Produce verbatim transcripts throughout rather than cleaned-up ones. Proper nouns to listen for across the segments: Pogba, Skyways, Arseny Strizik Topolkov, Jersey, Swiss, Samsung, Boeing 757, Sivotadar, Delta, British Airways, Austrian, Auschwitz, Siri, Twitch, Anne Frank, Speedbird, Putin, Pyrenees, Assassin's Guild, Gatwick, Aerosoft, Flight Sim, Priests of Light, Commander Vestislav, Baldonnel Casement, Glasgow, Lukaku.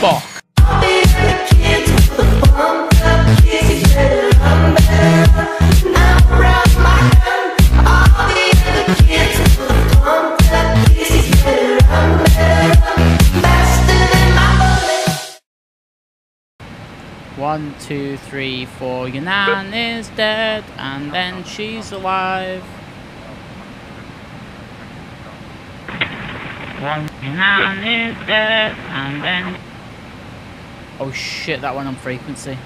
Fuck. One, two, three, four, your nan is dead, and then she's alive. One, your nan is dead, and then... Oh shit, that went on frequency.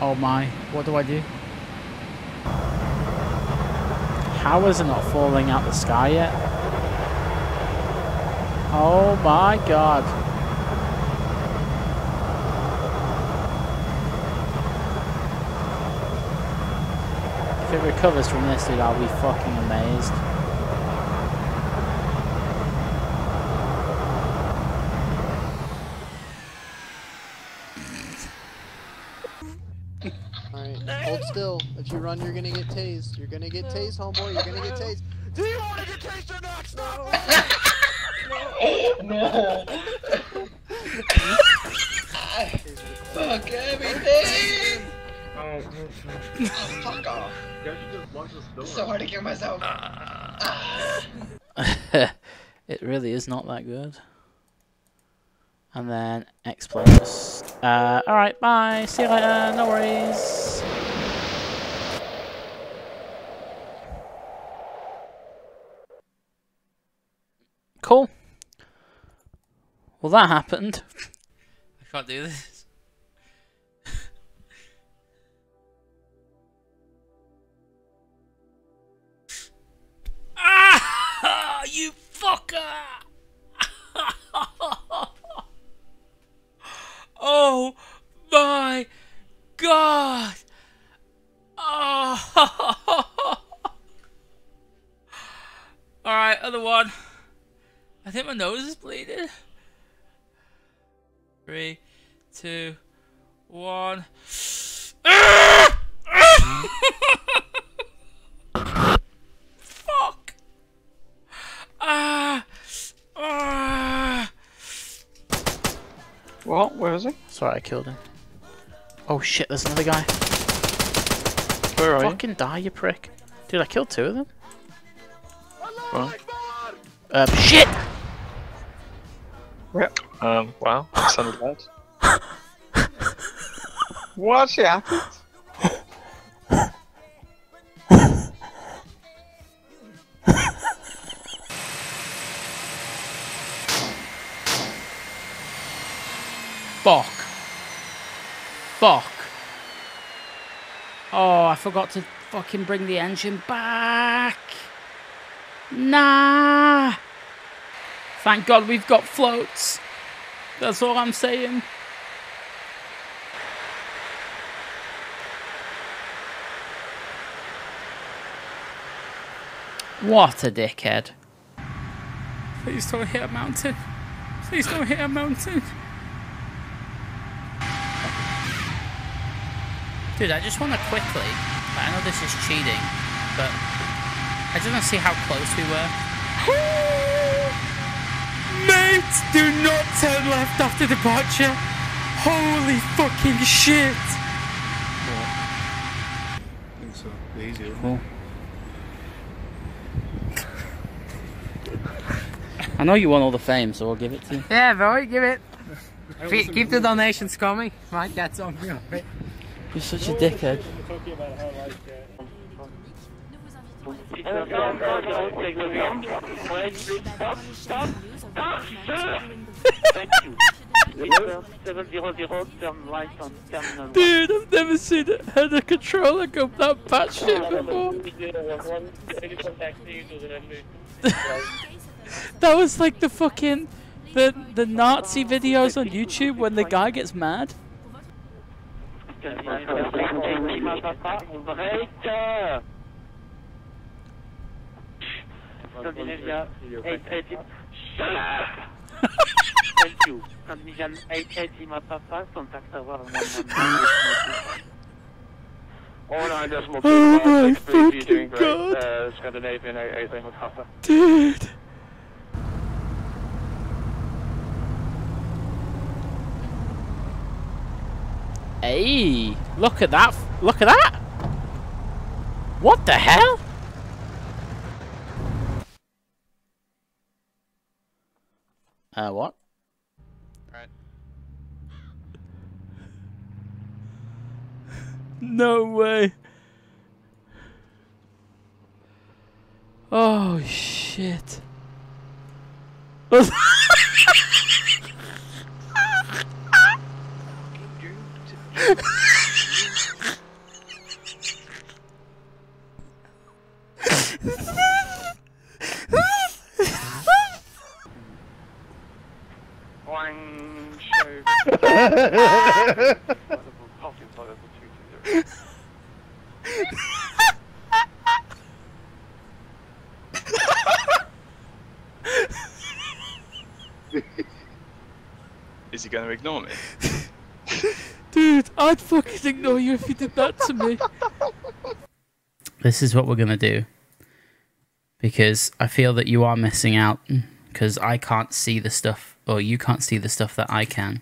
Oh my, what do I do? How is it not falling out the sky yet? Oh my god. If it recovers from this, dude, I'll be fucking amazed. Still, if you run, you're gonna get tased. You're gonna get tased, homeboy. You're gonna get tased. Do you want to get tased or not? Stop! No. Fuck everything. Oh, fuck off. It's so hard to kill myself. It really is not that good. And then X plus. Uh, all right, bye. See you later. No worries. Cool. Well, that happened. I can't do this. Ah! You fucker! Oh my god! Oh. All right, other one. I think my nose is bleeding. Three, two, one. Fuck! Ah! Ah! What? Where is he? Sorry, I killed him. Oh shit! There's another guy. Where are you? Fucking die, you prick! Dude, I killed two of them. What? Um, shit! Yep. Um, wow, that sounded bad. What actually happened? Fuck. Fuck. Oh, I forgot to fucking bring the engine back. Nah! Thank God we've got floats. That's all I'm saying. What a dickhead. Please don't hit a mountain. Please don't hit a mountain. Dude, I just want to quickly... I know this is cheating, but... I just want to see how close we were. Mate, do not turn left after departure. Holy fucking shit. What? I think so. They're easier. Cool. I know you want all the fame, so I'll give it to you. Yeah, bro, give it. Keep, keep the donations coming. Right, that's on me. You're such a dickhead. Dude, I've never seen it, had a controller go that bad shit before. That was like the fucking the the Nazi videos on YouTube when the guy gets mad. Thank you. Oh my fucking god! uh, Scandinavian anything would happen. Dude! Hey! Look at that! Look at that! What the hell? Uh, what? Right. No way! Oh shit! Is he going to ignore me? Dude, I'd fucking ignore you if you did that to me. This is what we're going to do. Because I feel that you are missing out. Because I can't see the stuff, or you can't see the stuff that I can.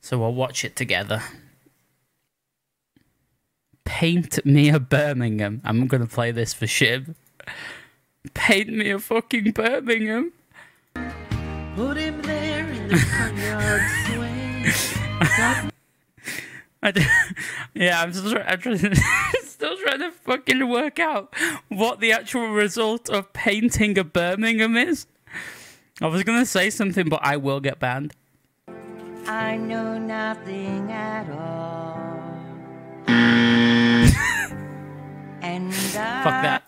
So we'll watch it together. Paint me a Birmingham. I'm going to play this for Shib. Paint me a fucking Birmingham. Put him there in the front yard swing. I do, yeah, I'm still, try, I'm try, still trying to fucking work out what the actual result of painting a Birmingham is. I was going to say something, but I will get banned. I know nothing at all. And I... Fuck that.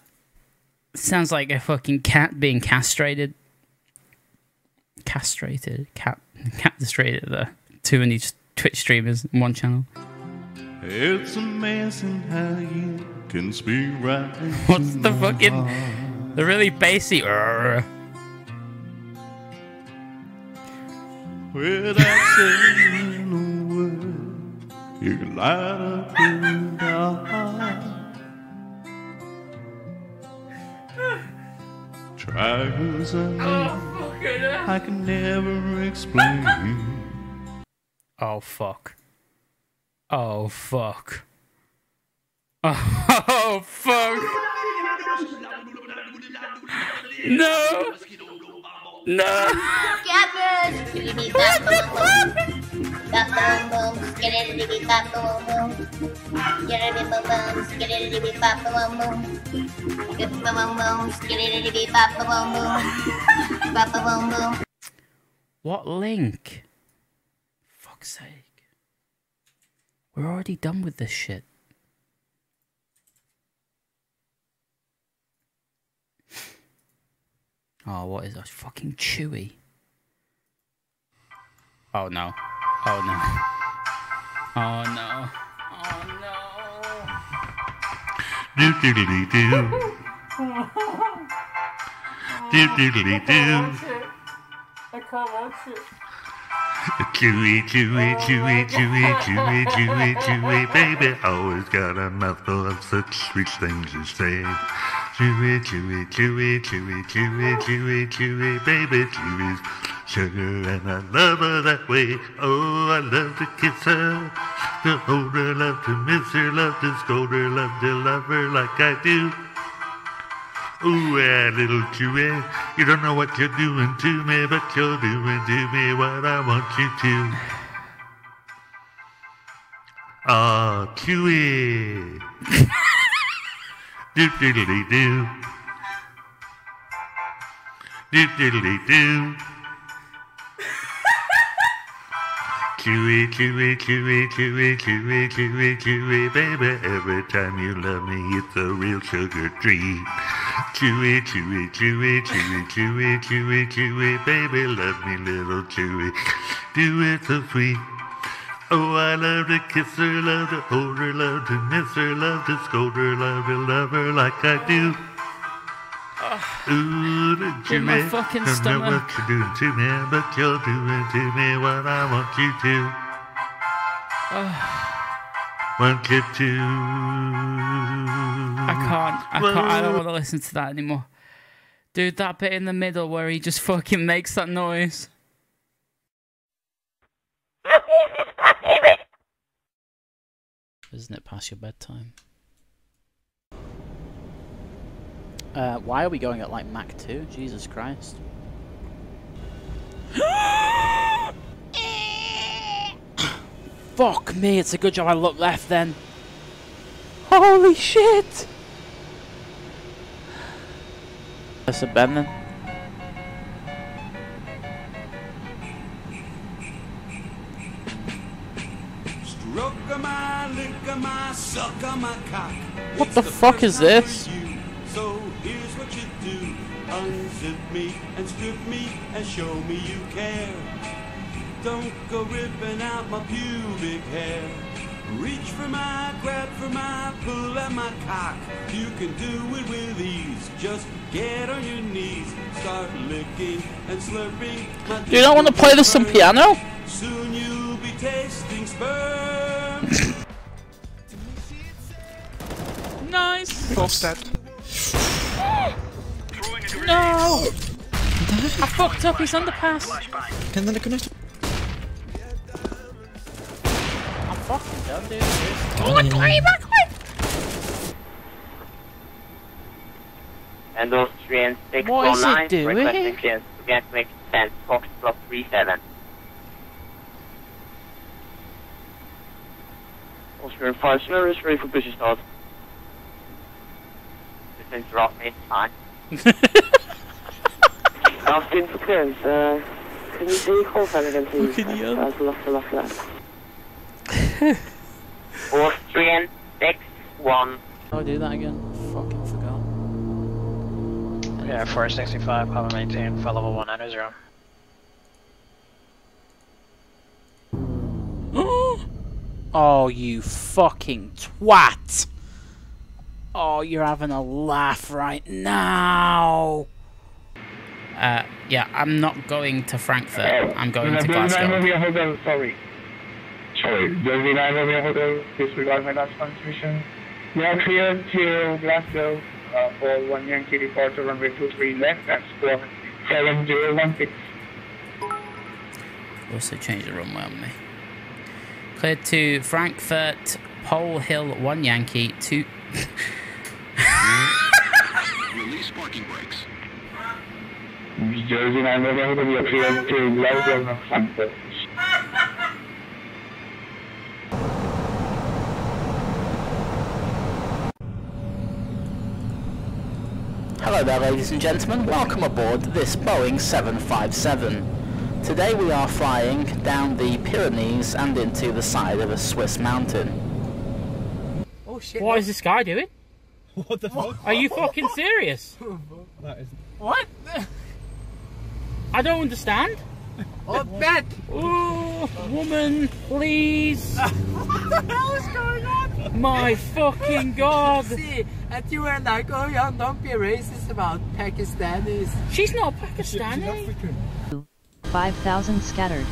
Sounds like a fucking cat being castrated. Castrated, cat, cat castrated there. Two in each Twitch streamers in one channel. It's amazing how you can speak right. What's the fucking, heart. The really bassy? Without saying a word, you light up in our heart. Trials and I can never explain. Oh fuck. Oh fuck. Oh fuck. No. No. What the fuck? What link? Fuck's sake. We're already done with this shit. Oh, what is that? Fucking Chewy. Oh no. Oh no. Oh no. Oh no. Do do do do do. Do do do do do. I can't watch it. Chewy, chewy, chewy, chewy, chewy, chewy, chewy, baby. Always got a mouthful of such sweet things to say. Chewy, chewy, chewy, chewy, chewy, chewy, chewy, baby. Chewy's sugar and I love her that way. Oh, I love to kiss her. To hold her, love to miss her, love to scold her, love to love her like I do. Ooh, yeah, little Chewy, you don't know what you're doing to me, but you're doing to me what I want you to. Ah, oh, Chewy. Do diddly do. Do diddly do. Chewy, chewy, chewy, chewy, chewy, chewy, chewy, baby. Every time you love me, it's a real sugar treat. Chewy, chewy, chewy, chewy, chewy, chewy, chewy, baby. Love me, little Chewy. Do it so sweet. Oh, I love to kiss her, love to hold her, love to miss her, love to scold her, love to love her like I do. Ooh, the Chewy, I don't know what you're doing to me, but you're doing to me what I want you to. Oh. One clip two. I can't. I can't. I don't want to listen to that anymore. Dude, that bit in the middle where he just fucking makes that noise. Isn't it past your bedtime? Uh, why are we going at like Mach two? Jesus Christ. Fuck me, it's a good job I looked left then. Holy shit! That's a bend then. What the fuck is this? So here's what you do. Unzip me and strip me and show me you care. Don't go ripping out my pubic hair. Reach for my, grab for my, pull at my cock. You can do it with ease. Just get on your knees. Start licking and slurping. My do you not want to play this on piano? Soon you'll be tasting sperm. Nice. Full step. No! I fucked up his underpass. Can then connect? I'm fucking done, dude. Oh, I play backwards. And Austrian six four nine requesting clearance to Gatwick ten Fox Club three seven. Austrian five zero is ready for business start. This is rough, it's fine. I've been for clearance, uh, can you do your call sign again please? I've lost, lost, lost. Austrian six one. I'll do that again, fucking forgot. Yeah, four sixty-five, Papa maintain, flight level one nine zero. Oh, you fucking twat! Oh, you're having a laugh right now. Uh, yeah, I'm not going to Frankfurt. Uh, I'm going to Glasgow. Hotel, sorry. Sorry. Jersey nine Romeo Hotel, disregard my last transmission. You are cleared to Glasgow uh, for one Yankee departure runway two three left. That's for seven zero one six. Also changed the runway on me. Cleared to Frankfurt, Pole Hill one Yankee two. Release parking brakes. Jersey nine Romeo Hotel, you are cleared to Glasgow and Frankfurt. Hello there ladies and gentlemen, welcome aboard this Boeing seven five seven. Today we are flying down the Pyrenees and into the side of a Swiss mountain. Oh shit. What is this guy doing? What the fuck? Are you fucking serious? That is... What? I don't understand. Oh, bet! Oh, woman, please! What the hell is going on? My fucking god! See, and you were like, oh yeah, don't be racist about Pakistanis. She's not Pakistani! five thousand scattered,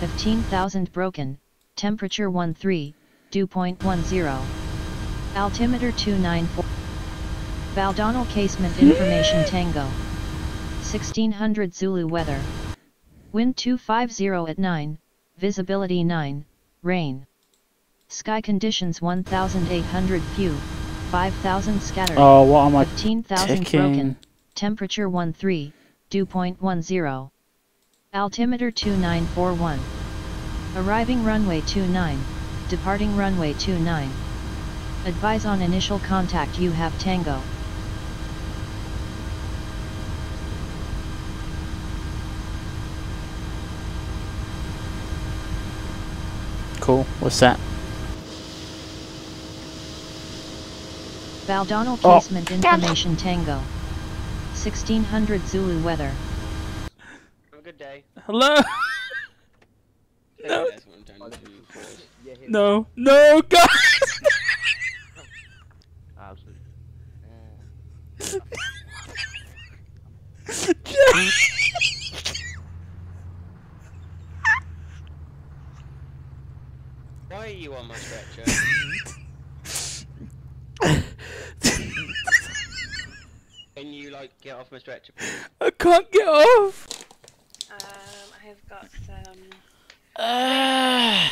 fifteen thousand broken, temperature one three, dew point ten, altimeter two nine four, Baldonnel Casement Information Tango, sixteen hundred Zulu weather. Wind two five zero at nine, visibility nine, rain. Sky conditions one thousand eight hundred few, five thousand scattered, oh, what am I fifteen thousand broken, temperature one three, dew point one zero, altimeter two nine four one. Arriving runway two nine, departing runway two nine. Advise on initial contact you have Tango. Cool. What's that? Baldonnel Casement oh. Information Tango. sixteen hundred Zulu weather. Have a good day. Hello! No. No. No, guys! Why are you on my stretcher? Can you, like, get off my stretcher, please? I can't get off! Um, I've got some... Uh,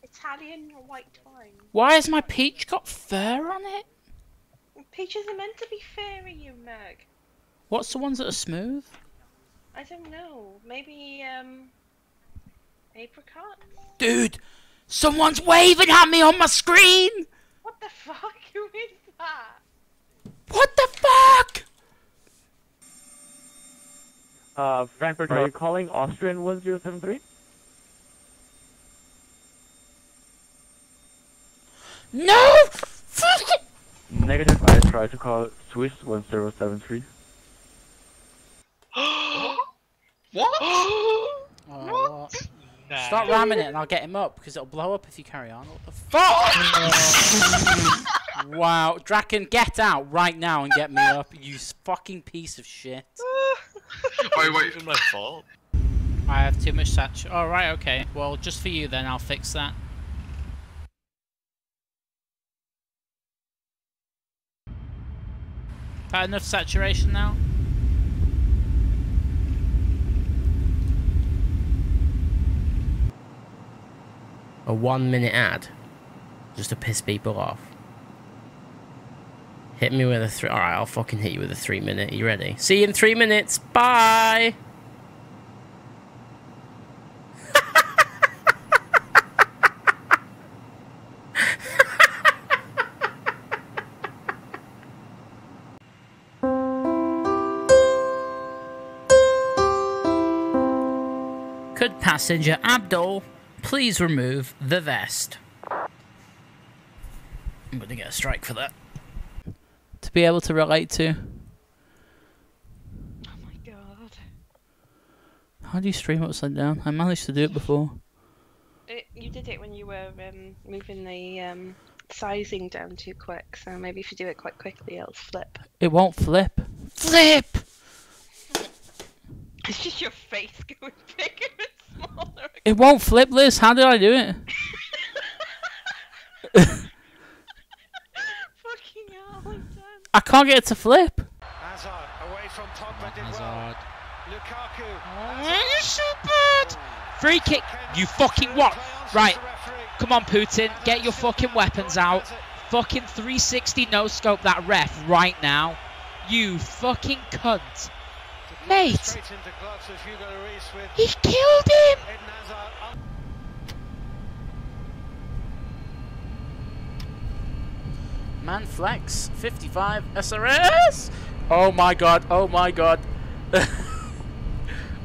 Italian white wine. Why has my peach got fur on it? Peaches are meant to be fairy, you mag. What's the ones that are smooth? I don't know. Maybe, um... apricot? Dude! Someone's waving at me on my screen! What the fuck? Who is that? What the fuck? Uh, Frankfurt, are you calling Austrian one zero seven three? No! Negative, I tried to call Swiss one zero seven three. What? Oh, what? Nah. Stop ramming it and I'll get him up, because it'll blow up if you carry on. What the fuck? Wow, Draken, get out right now and get me up, you fucking piece of shit. Wait, wait, it's my fault. I have too much satch. All right, okay. Well, just for you then, I'll fix that. Is that enough saturation now? A one minute ad, just to piss people off. Hit me with a three. Alright, I'll fucking hit you with a three minute. Are you ready? See you in three minutes. Bye! Could passenger Abdul please remove the vest? I'm gonna get a strike for that. To be able to relate to. Oh my god. How do you stream upside down? I managed to do it before. It, you did it when you were um, moving the um, sizing down too quick, so maybe if you do it quite quickly it'll flip. It won't flip. Flip! It's just your face going bigger and smaller. It won't flip, Liz. How did I do it? Fucking hell, I'm done. I can't get it to flip. Hazard away from Pogba, did well. Lukaku. Oh, you're so bad. Free kick. You fucking what? Right. Come on, Putin. Get your fucking weapons out. Fucking three sixty no scope that ref right now. You fucking cunt. Mate! He killed him! Manflex fifty-five S R S! Oh my god, oh my god.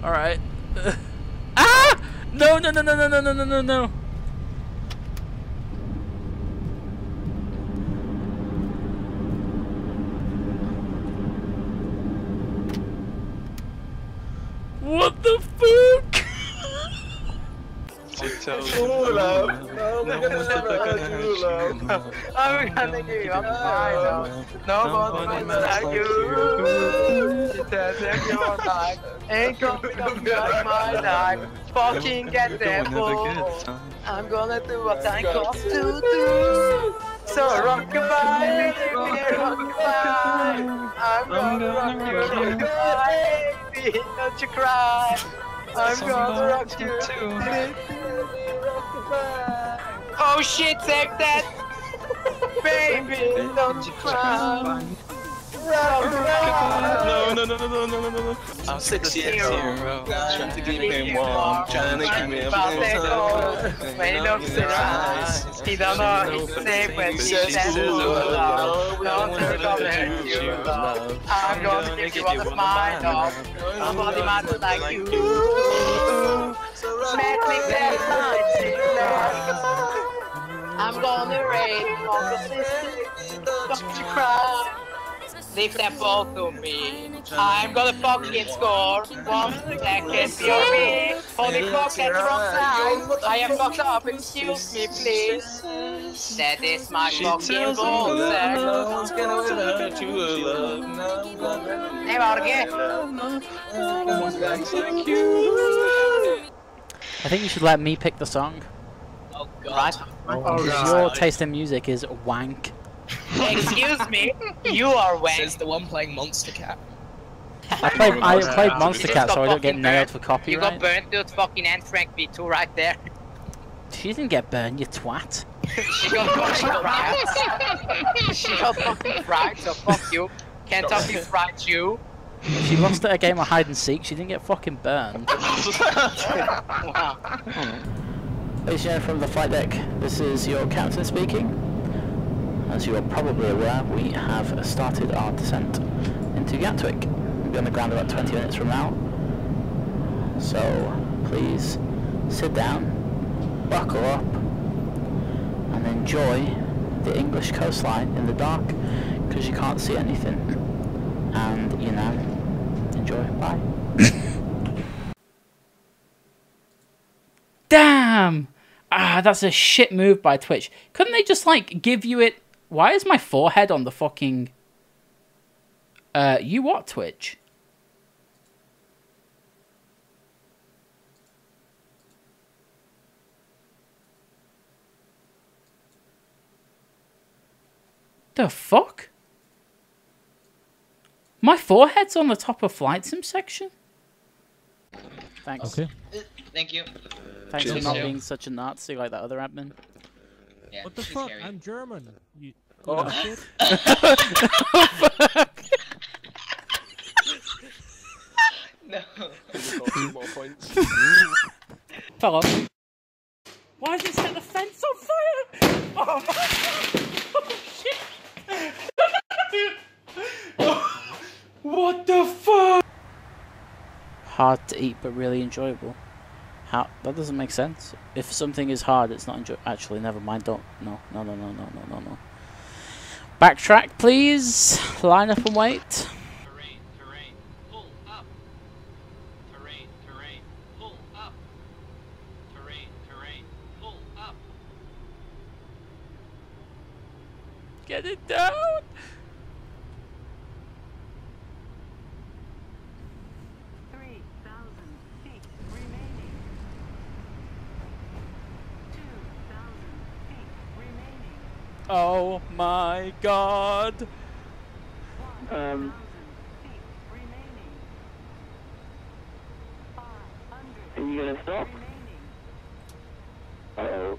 Alright. Ah! No, no, no, no, no, no, no, no, no, no. What the fuck? I'm having you, I'm fine now. No one understands you. She says if your life ain't gonna be like my life, fucking get there for. I'm gonna do what I'm supposed to do. So rock goodbye, baby, rock goodbye. I'm gonna rock you goodbye. Don't you cry, I'm gonna rock you too. Oh shit, take that! Baby, don't you cry. No, no, no, no, no, no, no, no. I'm sexy at zero. Trying to keep me warm, trying to keep me warm. When he looks in her eyes, he don't know he's safe when he says ooh, love. Don't turn on and you love. I'm gonna give you all the mind off. I'm all the man like you. Make me that night in love. I'm gonna rain on the city. Don't you cry. Leave that ball to me. I'm gonna fucking score. One second, P O V. Holy fuck, that's wrong side. I am fucked up, excuse me, please. That is my fucking ball sack. Hey, Morgan. I think you should let me pick the song. Oh, God. Right? Oh, God. Your taste in music is wank. Excuse me, you are wet. Says the one playing Monster Cat. I played, I played Monster Cat so I don't get nailed for copyright. You got burnt, dude. Fucking Anne Frank V two right there. She didn't get burned, you twat. She got, she got She got fucking fried, so fuck you. Kentucky fried you. She lost at a game of hide and seek, she didn't get fucking burned. Wow. Vision from the flight deck, this is your captain speaking. As you are probably aware, we have started our descent into Gatwick. We'll be on the ground about twenty minutes from now. So, please sit down, buckle up, and enjoy the English coastline in the dark, because you can't see anything. And, you know, enjoy. Bye. Damn! Ah, that's a shit move by Twitch. Couldn't they just, like, give you it... Why is my forehead on the fucking... Uh, you what, Twitch? The fuck? My forehead's on the top of Flight Sim section? Thanks. Okay. Thank you. Thanks Cheers. for not being such a Nazi like that other admin. Yeah, what the fuck? Scary. I'm German. You... Oh, oh shit. fuck. No. Two more points. Fell off. Why did you set the fence on fire? Oh my god! Oh shit! Oh. What the fuck? Hard to eat but really enjoyable. How? That doesn't make sense. If something is hard, it's not enjoyable. Actually, never mind. Don't. No, no, no, no, no, no, no, no. Backtrack, please. Line up and wait. Terrain, terrain, pull up. Terrain, terrain, pull up. Terrain, terrain, pull up. Get it down. Oh my god! Um. Are you gonna stop? Uh oh.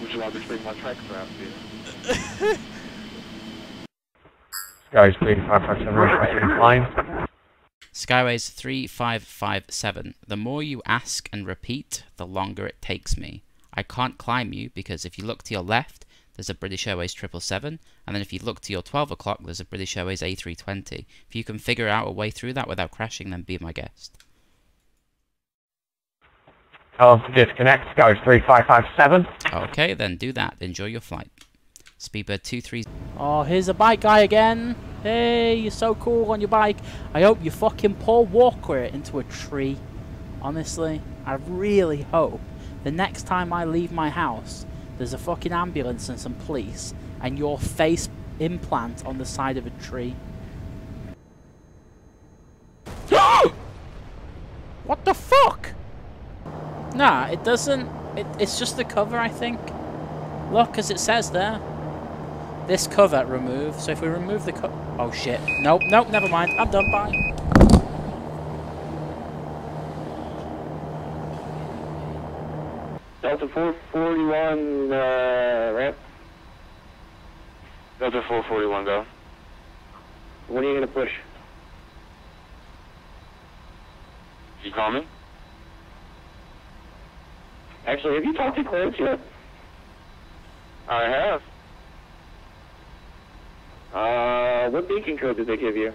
Would you like me to bring my tracks around here? Skyways three five five seven, climb. Skyways three five five seven. The more you ask and repeat, the longer it takes me. I can't climb you because if you look to your left, there's a British Airways triple seven, and then if you look to your twelve o'clock, there's a British Airways A three twenty. If you can figure out a way through that without crashing, then be my guest. I'll disconnect, go three five five seven. Okay, then do that. Enjoy your flight. Speedbird two three. Oh, here's a bike guy again. Hey, you're so cool on your bike. I hope you fucking Paul Walker into a tree. Honestly, I really hope the next time I leave my house, there's a fucking ambulance and some police and your face implant on the side of a tree. What the fuck? Nah, it doesn't. It, it's just the cover, I think. Look, as it says there. This cover removed. So if we remove the cover. Oh shit. Nope, nope, never mind. I'm done. Bye. Delta four forty-one, uh, ramp. Delta four forty-one, go. When are you gonna push? You call me? Actually, have you talked to Clarence yet? I have. Uh, what beacon code did they give you?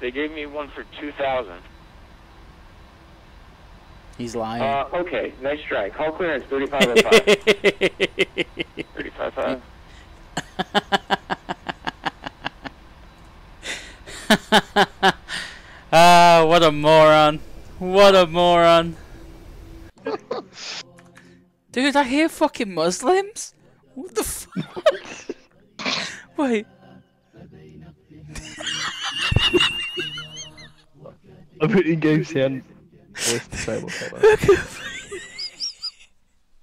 They gave me one for two thousand. He's lying. Uh, okay, nice try. Call Clarence, thirty-five oh five. thirty-five oh five. Ah, what a moron. What a moron. Dude, I hear fucking Muslims? What the f- Wait. I'm putting games down. Voice disabled.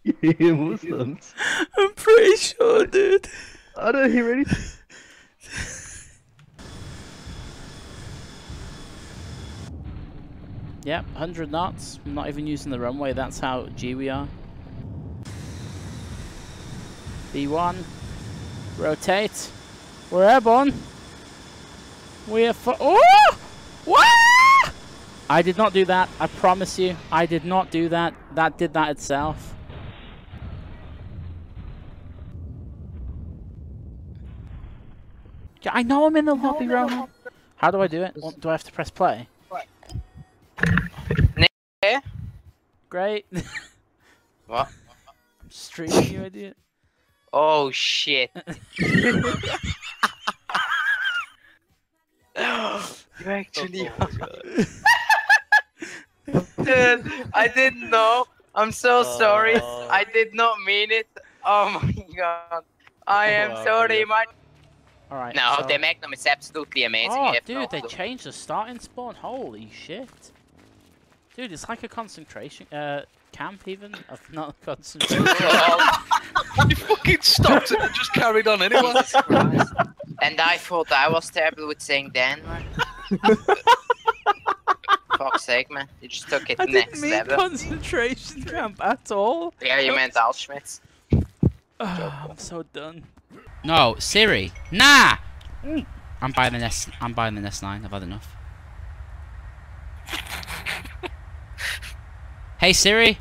You hear Muslims? I'm pretty sure, dude. I don't hear anything. Yeah, one hundred knots. I'm not even using the runway. That's how G we are. B one. Rotate. We're airborne. We are for. Oh! What? I did not do that. I promise you. I did not do that. That did that itself. I know I'm in the lobby room. How do I do it? Do I have to press play? Great. What? I'm streaming you, idiot. Oh shit. You actually oh, are. Dude, I didn't know. I'm so oh. sorry. I did not mean it. Oh my god. I am oh, sorry, yeah. my. Alright. No, so... the Magnum is absolutely amazing. Oh, dude, no they clue. Changed the starting spawn. Holy shit. Dude, it's like a concentration uh, camp, even. I've not concentrated. You fucking stopped it and just carried on anyway. And I thought I was terrible with saying Denmark. Fuck's sake, man. You just took it I next didn't mean level. Concentration camp at all. Yeah, you meant Auschwitz. Oh, I'm so done. No, Siri. Nah! Mm. I'm buying an S. I'm buying an S nine. I've had enough. Hey Siri,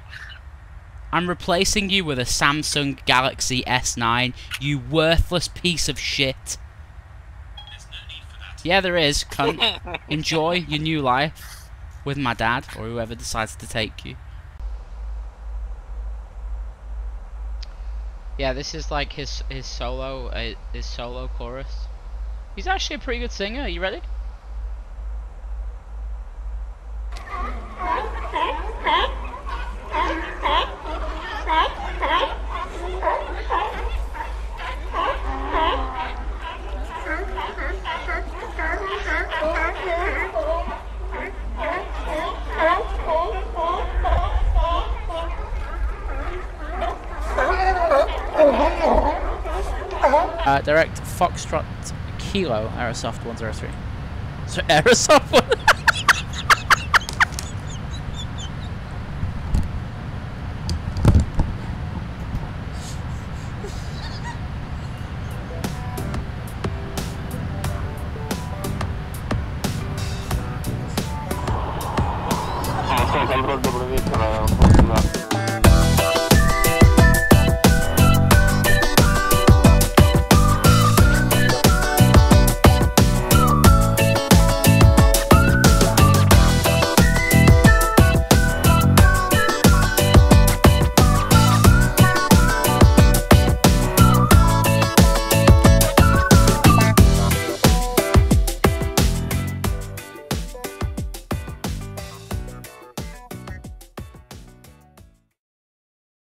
I'm replacing you with a Samsung Galaxy S nine, you worthless piece of shit. There's no need for that. Yeah, there is, cunt. Enjoy your new life with my dad or whoever decides to take you. Yeah, this is like his his solo uh, his solo chorus. He's actually a pretty good singer. Are you ready? Uh, direct Foxtrot Kilo Aerosoft one zero three. So Aerosoft one.